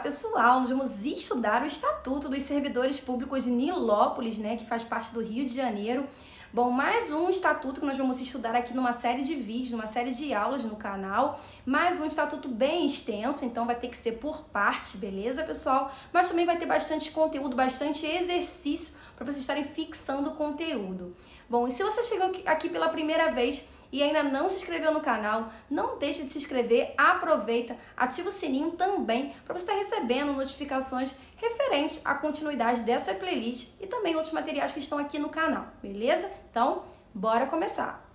pessoal, nós vamos estudar o Estatuto dos Servidores Públicos de Nilópolis, né, que faz parte do Rio de Janeiro. Bom, mais um estatuto que nós vamos estudar aqui numa série de vídeos, numa série de aulas no canal. Mais um estatuto bem extenso, então vai ter que ser por parte, beleza, pessoal? Mas também vai ter bastante conteúdo, bastante exercício para vocês estarem fixando o conteúdo. Bom, e se você chegou aqui pela primeira vez e ainda não se inscreveu no canal, não deixe de se inscrever, aproveita, ativa o sininho também para você estar recebendo notificações referentes à continuidade dessa playlist e também outros materiais que estão aqui no canal, beleza? Então, bora começar!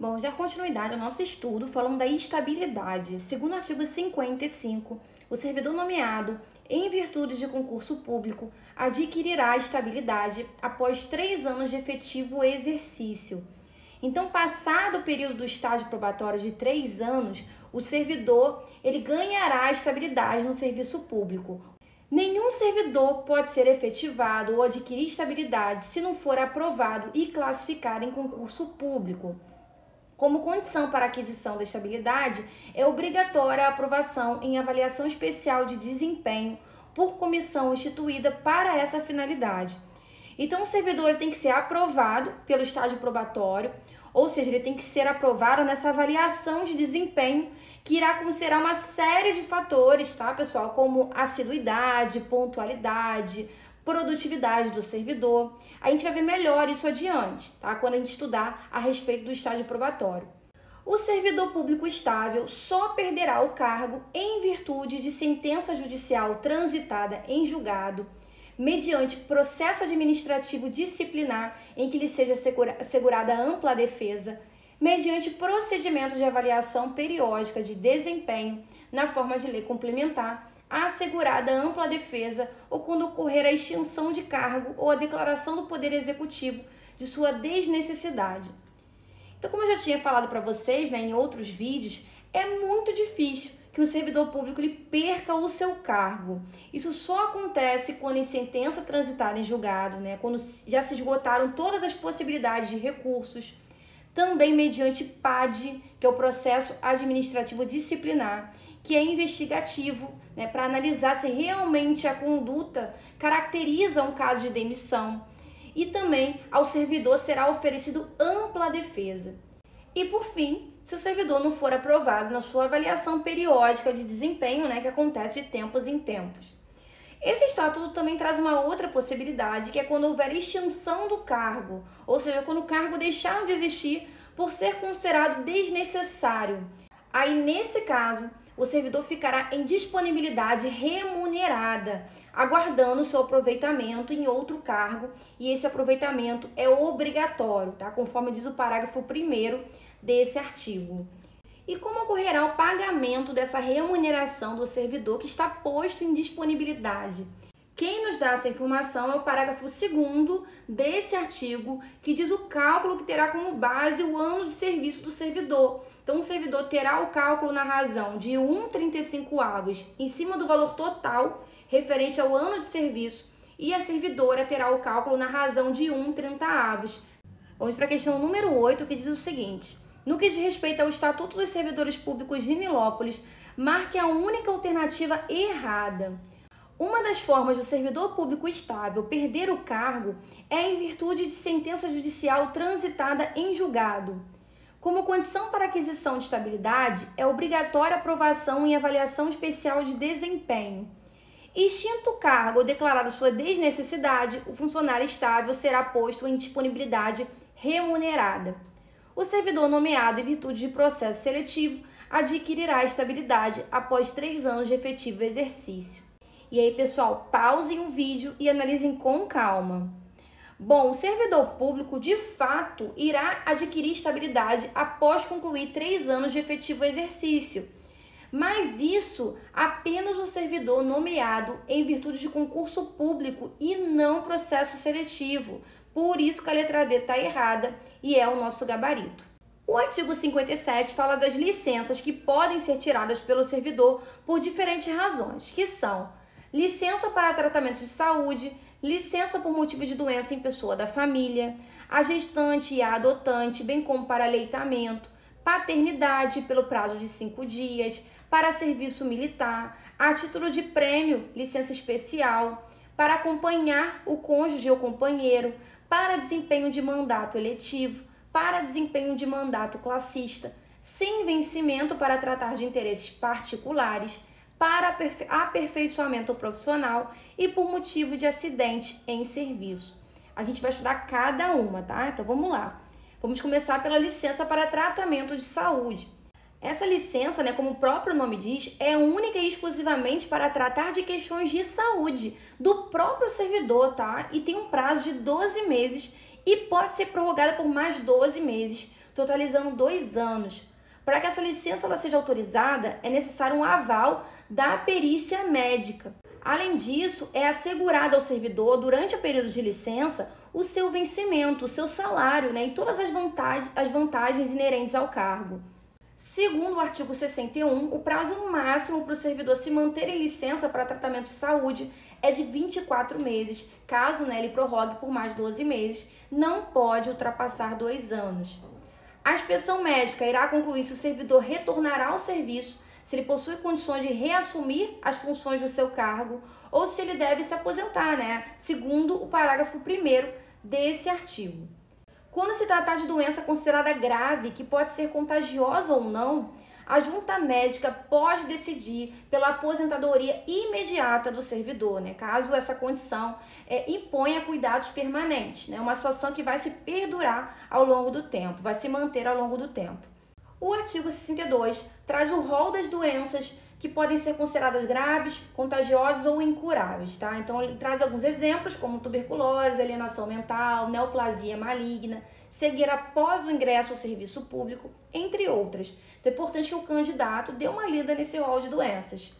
Bom, já continuidade ao nosso estudo falando da estabilidade. Segundo o artigo 55, o servidor nomeado em virtude de concurso público adquirirá estabilidade após 3 anos de efetivo exercício. Então, passado o período do estágio probatório de 3 anos, o servidor ele ganhará estabilidade no serviço público. Nenhum servidor pode ser efetivado ou adquirir estabilidade se não for aprovado e classificado em concurso público. Como condição para a aquisição da estabilidade, é obrigatória a aprovação em avaliação especial de desempenho por comissão instituída para essa finalidade. Então, o servidor tem que ser aprovado pelo estágio probatório, ou seja, ele tem que ser aprovado nessa avaliação de desempenho que irá considerar uma série de fatores, tá, pessoal? Como assiduidade, pontualidade, produtividade do servidor. A gente vai ver melhor isso adiante, tá? Quando a gente estudar a respeito do estágio probatório. O servidor público estável só perderá o cargo em virtude de sentença judicial transitada em julgado, mediante processo administrativo disciplinar em que lhe seja assegurada ampla defesa, mediante procedimento de avaliação periódica de desempenho na forma de lei complementar, assegurada ampla defesa ou quando ocorrer a extinção de cargo ou a declaração do Poder Executivo de sua desnecessidade. Então, como eu já tinha falado para vocês, né, em outros vídeos, é muito difícil que o servidor público ele perca o seu cargo. Isso só acontece quando em sentença transitada em julgado, né? Quando já se esgotaram todas as possibilidades de recursos, também mediante PAD, que é o processo administrativo disciplinar, que é investigativo, né, para analisar se realmente a conduta caracteriza um caso de demissão, e também ao servidor será oferecido ampla defesa. E por fim, se o servidor não for aprovado na sua avaliação periódica de desempenho, né, que acontece de tempos em tempos. Esse estatuto também traz uma outra possibilidade, que é quando houver extinção do cargo, ou seja, quando o cargo deixar de existir por ser considerado desnecessário. Aí, nesse caso, o servidor ficará em disponibilidade remunerada, aguardando seu aproveitamento em outro cargo, e esse aproveitamento é obrigatório, tá? Conforme diz o parágrafo 1º desse artigo. E como ocorrerá o pagamento dessa remuneração do servidor que está posto em disponibilidade? Quem nos dá essa informação é o parágrafo 2º desse artigo, que diz o cálculo que terá como base o ano de serviço do servidor. Então, o servidor terá o cálculo na razão de 1/35 em cima do valor total referente ao ano de serviço, e a servidora terá o cálculo na razão de 1/30. Vamos para a questão número 8, que diz o seguinte: no que diz respeito ao Estatuto dos Servidores Públicos de Nilópolis, marque a única alternativa errada. Uma das formas do servidor público estável perder o cargo é em virtude de sentença judicial transitada em julgado. Como condição para aquisição de estabilidade, é obrigatória aprovação em avaliação especial de desempenho. Extinto o cargo ou declarada sua desnecessidade, o funcionário estável será posto em disponibilidade remunerada. O servidor nomeado em virtude de processo seletivo adquirirá estabilidade após 3 anos de efetivo exercício. E aí, pessoal, pausem o vídeo e analisem com calma. Bom, o servidor público, de fato, irá adquirir estabilidade após concluir 3 anos de efetivo exercício. Mas isso apenas o servidor nomeado em virtude de concurso público e não processo seletivo. Por isso que a letra D está errada e é o nosso gabarito. O artigo 57 fala das licenças que podem ser tiradas pelo servidor por diferentes razões, que são licença para tratamento de saúde, licença por motivo de doença em pessoa da família, a gestante e a adotante, bem como para aleitamento, paternidade pelo prazo de 5 dias, para serviço militar, a título de prêmio, licença especial, para acompanhar o cônjuge ou companheiro, para desempenho de mandato eletivo, para desempenho de mandato classista, sem vencimento para tratar de interesses particulares, para aperfeiçoamento profissional e por motivo de acidente em serviço. A gente vai estudar cada uma, tá? Então vamos lá. Vamos começar pela licença para tratamento de saúde. Essa licença, né, como o próprio nome diz, é única e exclusivamente para tratar de questões de saúde do próprio servidor, tá? E tem um prazo de 12 meses e pode ser prorrogada por mais 12 meses, totalizando 2 anos. Para que essa licença ela seja autorizada, é necessário um aval da perícia médica. Além disso, é assegurado ao servidor, durante o período de licença, o seu vencimento, o seu salário, né, e todas as vantagens inerentes ao cargo. Segundo o artigo 61, o prazo máximo para o servidor se manter em licença para tratamento de saúde é de 24 meses, caso, né, ele prorrogue por mais 12 meses, não pode ultrapassar 2 anos. A inspeção médica irá concluir se o servidor retornará ao serviço, se ele possui condições de reassumir as funções do seu cargo ou se ele deve se aposentar, né? Segundo o parágrafo 1º desse artigo. Quando se tratar de doença considerada grave, que pode ser contagiosa ou não, a junta médica pode decidir pela aposentadoria imediata do servidor, né? Caso essa condição imponha cuidados permanentes, né? Uma situação que vai se perdurar ao longo do tempo, vai se manter ao longo do tempo. O artigo 62 traz o rol das doenças que podem ser consideradas graves, contagiosas ou incuráveis, tá? Então ele traz alguns exemplos como tuberculose, alienação mental, neoplasia maligna, cegueira após o ingresso ao serviço público, entre outras. Então é importante que o candidato dê uma lida nesse rol de doenças.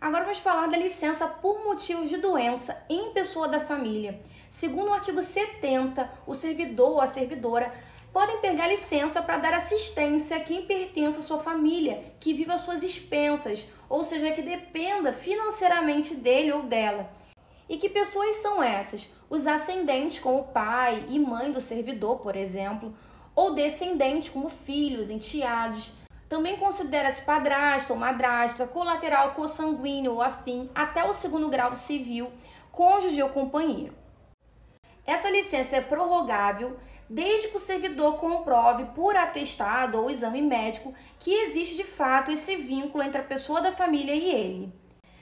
Agora vamos falar da licença por motivos de doença em pessoa da família. Segundo o artigo 70, o servidor ou a servidora podem pegar licença para dar assistência a quem pertence à sua família, que vive às suas expensas, ou seja, que dependa financeiramente dele ou dela. E que pessoas são essas? Os ascendentes, como pai e mãe do servidor, por exemplo, ou descendentes, como filhos, enteados. Também considera-se padrasto ou madrasta, colateral, consanguíneo ou afim, até o 2º grau civil, cônjuge ou companheiro. Essa licença é prorrogável desde que o servidor comprove por atestado ou exame médico que existe de fato esse vínculo entre a pessoa da família e ele.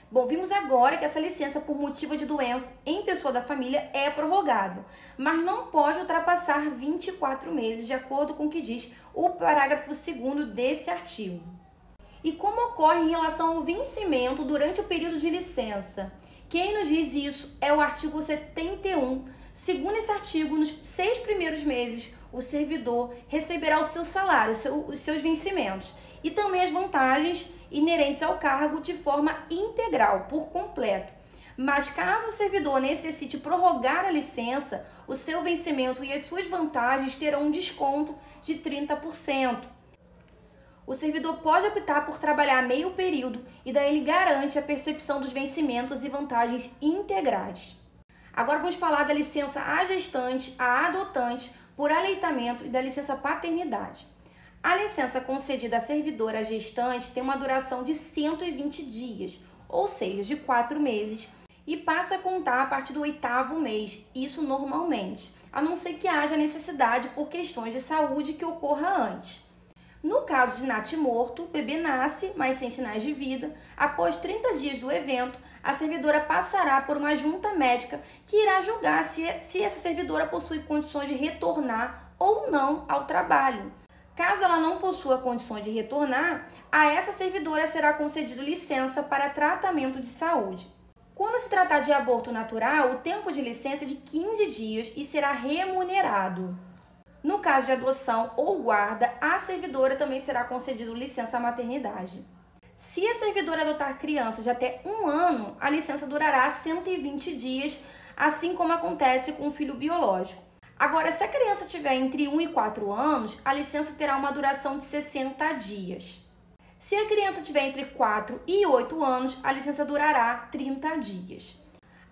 Bom, vimos agora que essa licença por motivo de doença em pessoa da família é prorrogável, mas não pode ultrapassar 24 meses, de acordo com o que diz o parágrafo 2º desse artigo. E como ocorre em relação ao vencimento durante o período de licença? Quem nos diz isso é o artigo 71. Segundo esse artigo, nos 6 primeiros meses, o servidor receberá o seu salário, os seus vencimentos e também as vantagens inerentes ao cargo de forma integral, por completo. Mas caso o servidor necessite prorrogar a licença, o seu vencimento e as suas vantagens terão um desconto de 30%. O servidor pode optar por trabalhar meio período e daí ele garante a percepção dos vencimentos e vantagens integrais. Agora vamos falar da licença à gestante, à adotante, por aleitamento e da licença paternidade. A licença concedida à servidora gestante tem uma duração de 120 dias, ou seja, de 4 meses, e passa a contar a partir do 8º mês, isso normalmente, a não ser que haja necessidade por questões de saúde que ocorra antes. No caso de natimorto, o bebê nasce, mas sem sinais de vida. Após 30 dias do evento, a servidora passará por uma junta médica que irá julgar se essa servidora possui condições de retornar ou não ao trabalho. Caso ela não possua condições de retornar, a essa servidora será concedido licença para tratamento de saúde. Quando se tratar de aborto natural, o tempo de licença é de 15 dias e será remunerado. No caso de adoção ou guarda, à servidora também será concedido licença maternidade. Se a servidora adotar crianças de até 1 ano, a licença durará 120 dias, assim como acontece com o filho biológico. Agora, se a criança tiver entre 1 e 4 anos, a licença terá uma duração de 60 dias. Se a criança tiver entre 4 e 8 anos, a licença durará 30 dias.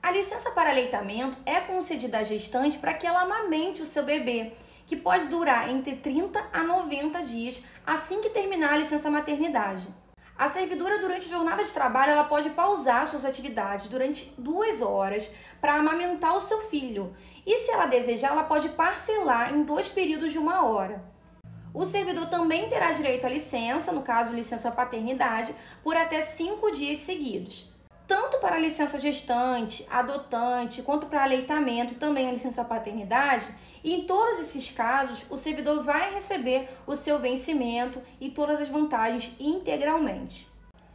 A licença para aleitamento é concedida à gestante para que ela amamente o seu bebê, que pode durar entre 30 a 90 dias assim que terminar a licença maternidade. A servidora, durante a jornada de trabalho, ela pode pausar suas atividades durante 2 horas para amamentar o seu filho. E se ela desejar, ela pode parcelar em 2 períodos de 1 hora. O servidor também terá direito à licença, no caso licença paternidade, por até 5 dias seguidos. Tanto para a licença gestante, adotante, quanto para aleitamento e também a licença paternidade, em todos esses casos, o servidor vai receber o seu vencimento e todas as vantagens integralmente.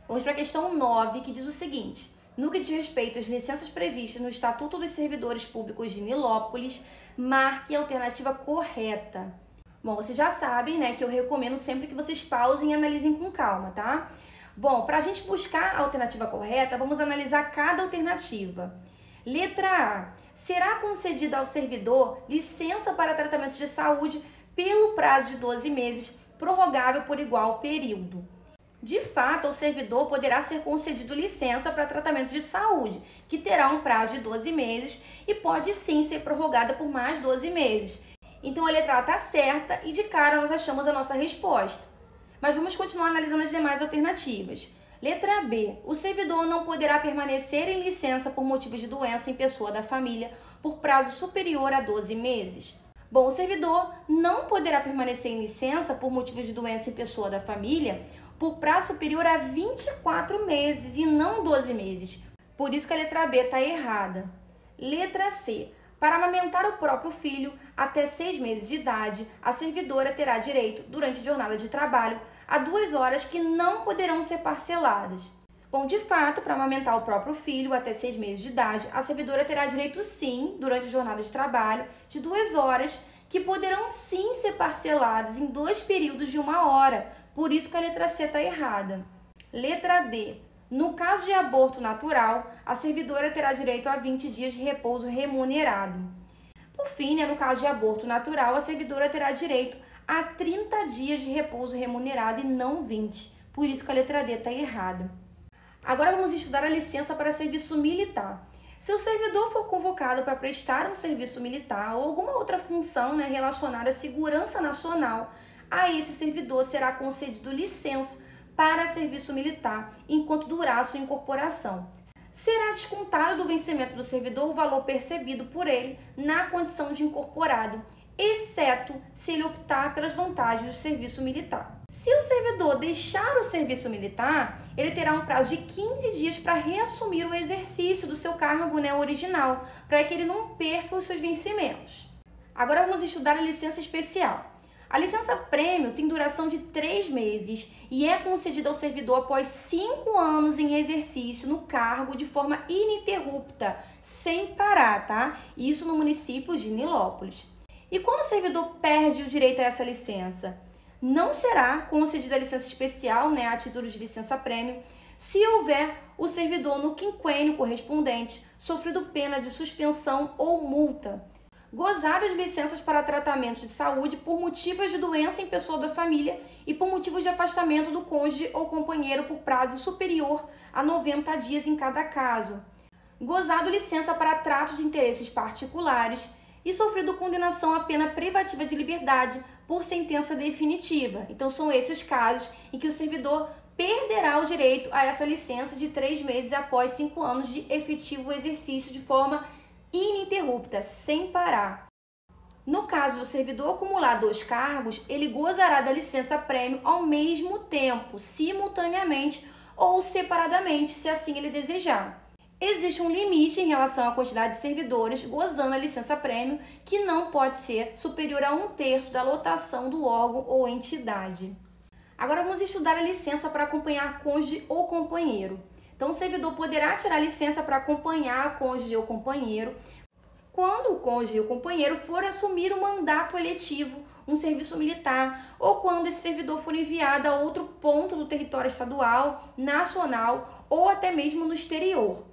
Vamos para a questão 9, que diz o seguinte: no que diz respeito às licenças previstas no Estatuto dos Servidores Públicos de Nilópolis, marque a alternativa correta. Bom, vocês já sabem, né, que eu recomendo sempre que vocês pausem e analisem com calma, tá? Bom, para a gente buscar a alternativa correta, vamos analisar cada alternativa. Letra A. Será concedida ao servidor licença para tratamento de saúde pelo prazo de 12 meses, prorrogável por igual período. De fato, ao servidor poderá ser concedido licença para tratamento de saúde, que terá um prazo de 12 meses e pode sim ser prorrogada por mais 12 meses. Então a letra A está certa e de cara nós achamos a nossa resposta. Mas vamos continuar analisando as demais alternativas. Letra B. O servidor não poderá permanecer em licença por motivos de doença em pessoa da família por prazo superior a 12 meses. Bom, o servidor não poderá permanecer em licença por motivos de doença em pessoa da família por prazo superior a 24 meses e não 12 meses. Por isso que a letra B está errada. Letra C. Para amamentar o próprio filho até 6 meses de idade, a servidora terá direito, durante a jornada de trabalho, a 2 horas que não poderão ser parceladas. Bom, de fato, para amamentar o próprio filho até 6 meses de idade, a servidora terá direito sim, durante a jornada de trabalho, de 2 horas que poderão sim ser parceladas em 2 períodos de 1 hora. Por isso que a letra C está errada. Letra D. No caso de aborto natural, a servidora terá direito a 20 dias de repouso remunerado. Por fim, né, no caso de aborto natural, a servidora terá direito a 30 dias de repouso remunerado e não 20. Por isso que a letra D está errada. Agora vamos estudar a licença para serviço militar. Se o servidor for convocado para prestar um serviço militar ou alguma outra função, né, relacionada à segurança nacional, a esse servidor será concedido licença para serviço militar enquanto durar a sua incorporação. Será descontado do vencimento do servidor o valor percebido por ele na condição de incorporado, exceto se ele optar pelas vantagens do serviço militar. Se o servidor deixar o serviço militar, ele terá um prazo de 15 dias para reassumir o exercício do seu cargo, né, original, para que ele não perca os seus vencimentos. Agora vamos estudar a licença especial. A licença prêmio tem duração de 3 meses e é concedida ao servidor após 5 anos em exercício no cargo de forma ininterrupta, sem parar, tá? Isso no município de Nilópolis. E quando o servidor perde o direito a essa licença? Não será concedida a licença especial, né, a título de licença prêmio, se houver o servidor no quinquênio correspondente sofrido pena de suspensão ou multa, gozadas licenças para tratamento de saúde por motivos de doença em pessoa da família e por motivos de afastamento do cônjuge ou companheiro por prazo superior a 90 dias em cada caso, gozado licença para trato de interesses particulares e sofrido condenação à pena privativa de liberdade por sentença definitiva. Então são esses os casos em que o servidor perderá o direito a essa licença de 3 meses após 5 anos de efetivo exercício de forma ininterrupta, sem parar. No caso do servidor acumular 2 cargos, ele gozará da licença prêmio ao mesmo tempo, simultaneamente ou separadamente, se assim ele desejar. Existe um limite em relação à quantidade de servidores gozando a licença prêmio, que não pode ser superior a 1/3 da lotação do órgão ou entidade. Agora vamos estudar a licença para acompanhar cônjuge ou companheiro. Então, o servidor poderá tirar licença para acompanhar a cônjuge ou companheiro quando o cônjuge ou companheiro for assumir um mandato eletivo, um serviço militar, ou quando esse servidor for enviado a outro ponto do território estadual, nacional ou até mesmo no exterior.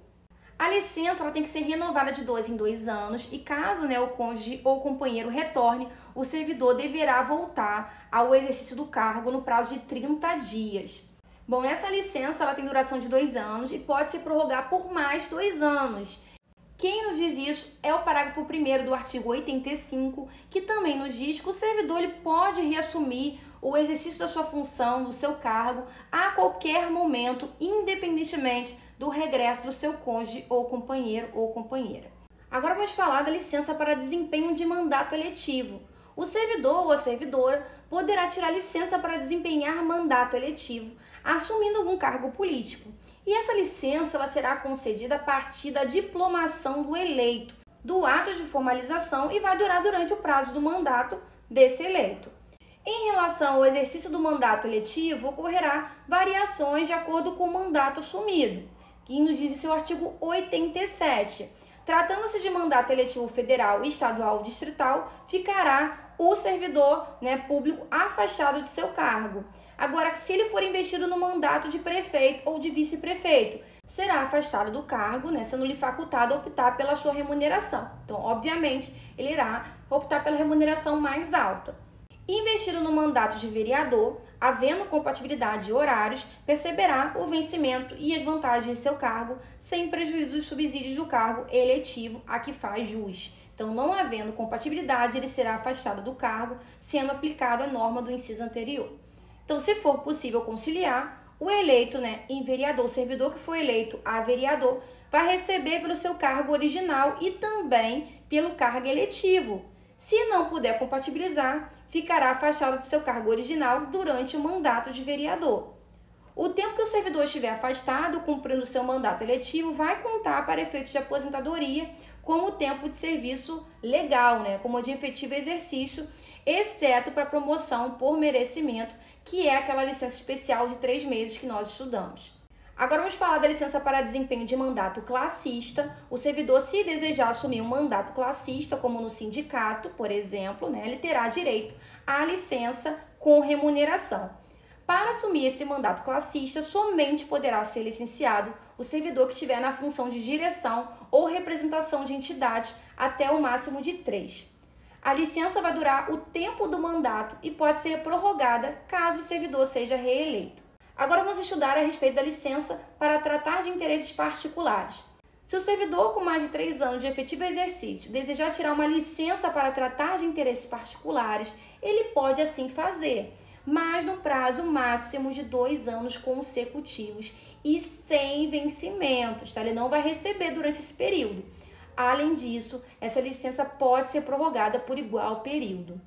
A licença ela tem que ser renovada de 2 em 2 anos e caso, né, o cônjuge ou companheiro retorne, o servidor deverá voltar ao exercício do cargo no prazo de 30 dias. Bom, essa licença ela tem duração de 2 anos e pode se prorrogar por mais 2 anos. Quem nos diz isso é o parágrafo 1º do artigo 85, que também nos diz que o servidor ele pode reassumir o exercício da sua função, do seu cargo, a qualquer momento, independentemente do regresso do seu cônjuge ou companheiro ou companheira. Agora vamos falar da licença para desempenho de mandato eletivo. O servidor ou a servidora poderá tirar licença para desempenhar mandato eletivo, assumindo algum cargo político. E essa licença ela será concedida a partir da diplomação do eleito, do ato de formalização, e vai durar durante o prazo do mandato desse eleito. Em relação ao exercício do mandato eletivo, ocorrerá variações de acordo com o mandato assumido, que nos diz em seu artigo 87. Tratando-se de mandato eletivo federal, estadual ou distrital, ficará o servidor público afastado de seu cargo. Agora, se ele for investido no mandato de prefeito ou de vice-prefeito, será afastado do cargo, sendo-lhe facultado a optar pela sua remuneração. Então, obviamente, ele irá optar pela remuneração mais alta. Investido no mandato de vereador, havendo compatibilidade de horários, perceberá o vencimento e as vantagens de seu cargo, sem prejuízo dos subsídios do cargo eletivo a que faz jus. Então, não havendo compatibilidade, ele será afastado do cargo, sendo aplicada a norma do inciso anterior. Então, se for possível conciliar, o eleito em vereador, o servidor que foi eleito a vereador, vai receber pelo seu cargo original e também pelo cargo eletivo. Se não puder compatibilizar, ficará afastado de seu cargo original durante o mandato de vereador. O tempo que o servidor estiver afastado, cumprindo seu mandato eletivo, vai contar para efeitos de aposentadoria como tempo de serviço legal, como de efetivo exercício, exceto para promoção por merecimento, que é aquela licença especial de 3 meses que nós estudamos. Agora vamos falar da licença para desempenho de mandato classista. O servidor, se desejar assumir um mandato classista, como no sindicato, por exemplo, ele terá direito à licença com remuneração. Para assumir esse mandato classista, somente poderá ser licenciado o servidor que estiver na função de direção ou representação de entidades até o máximo de 3. A licença vai durar o tempo do mandato e pode ser prorrogada caso o servidor seja reeleito. Agora vamos estudar a respeito da licença para tratar de interesses particulares. Se o servidor com mais de 3 anos de efetivo exercício desejar tirar uma licença para tratar de interesses particulares, ele pode assim fazer, mas no prazo máximo de 2 anos consecutivos e sem vencimentos, Ele não vai receber durante esse período. Além disso, essa licença pode ser prorrogada por igual período.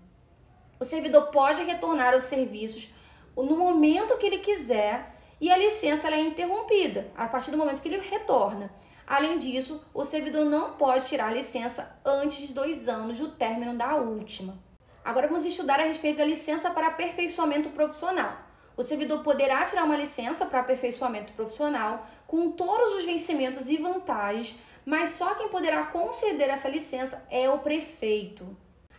O servidor pode retornar aos serviços no momento que ele quiser e a licença é interrompida a partir do momento que ele retorna. Além disso, o servidor não pode tirar a licença antes de 2 anos do término da última. Agora vamos estudar a respeito da licença para aperfeiçoamento profissional. O servidor poderá tirar uma licença para aperfeiçoamento profissional com todos os vencimentos e vantagens, mas só quem poderá conceder essa licença é o prefeito.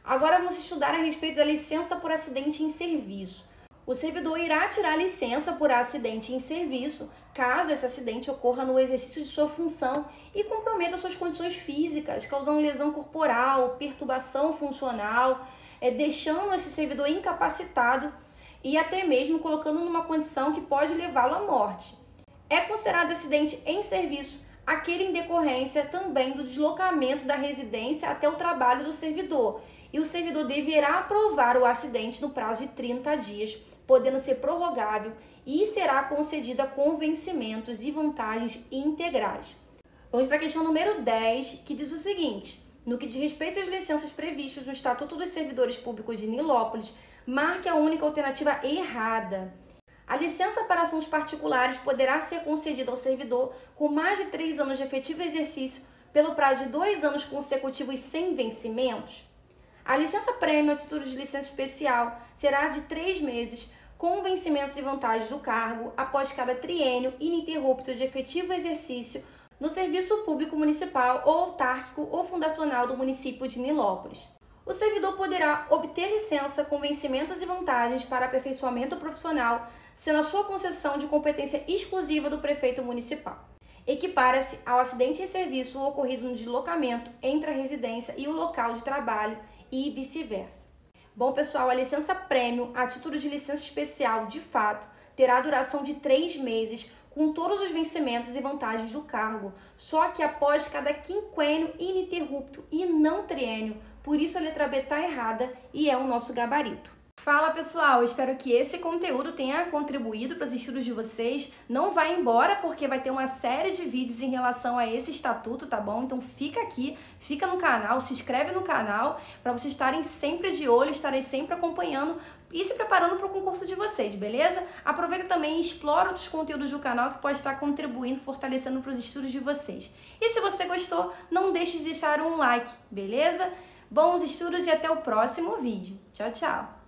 Agora vamos estudar a respeito da licença por acidente em serviço. O servidor irá tirar a licença por acidente em serviço, caso esse acidente ocorra no exercício de sua função e comprometa suas condições físicas, causando lesão corporal, perturbação funcional, deixando esse servidor incapacitado e até mesmo colocando numa condição que pode levá-lo à morte. É considerado acidente em serviço aquele em decorrência também do deslocamento da residência até o trabalho do servidor, e o servidor deverá aprovar o acidente no prazo de 30 dias, podendo ser prorrogável, e será concedida com vencimentos e vantagens integrais. Vamos para a questão número 10, que diz o seguinte: no que diz respeito às licenças previstas no Estatuto dos Servidores Públicos de Nilópolis, marque a única alternativa errada. A licença para assuntos particulares poderá ser concedida ao servidor com mais de 3 anos de efetivo exercício pelo prazo de 2 anos consecutivos sem vencimentos. A licença prêmio a título de licença especial será de 3 meses, com vencimentos e vantagens do cargo após cada triênio ininterrupto de efetivo exercício no serviço público municipal ou autárquico ou fundacional do município de Nilópolis. O servidor poderá obter licença com vencimentos e vantagens para aperfeiçoamento profissional, sendo a sua concessão de competência exclusiva do prefeito municipal. Equipara-se ao acidente em serviço ocorrido no deslocamento entre a residência e o local de trabalho e vice-versa. Bom, pessoal, a licença prêmio a título de licença especial, de fato, terá duração de 3 meses, com todos os vencimentos e vantagens do cargo, só que após cada quinquênio ininterrupto e não triênio. Por isso a letra B está errada e é o nosso gabarito. Fala pessoal, espero que esse conteúdo tenha contribuído para os estudos de vocês. Não vai embora porque vai ter uma série de vídeos em relação a esse estatuto, tá bom? Então fica aqui, fica no canal, se inscreve no canal para vocês estarem sempre de olho, estarem sempre acompanhando e se preparando para o concurso de vocês, beleza? Aproveita também e explora outros conteúdos do canal que pode estar contribuindo, fortalecendo para os estudos de vocês. E se você gostou, não deixe de deixar um like, beleza? Bons estudos e até o próximo vídeo. Tchau, tchau!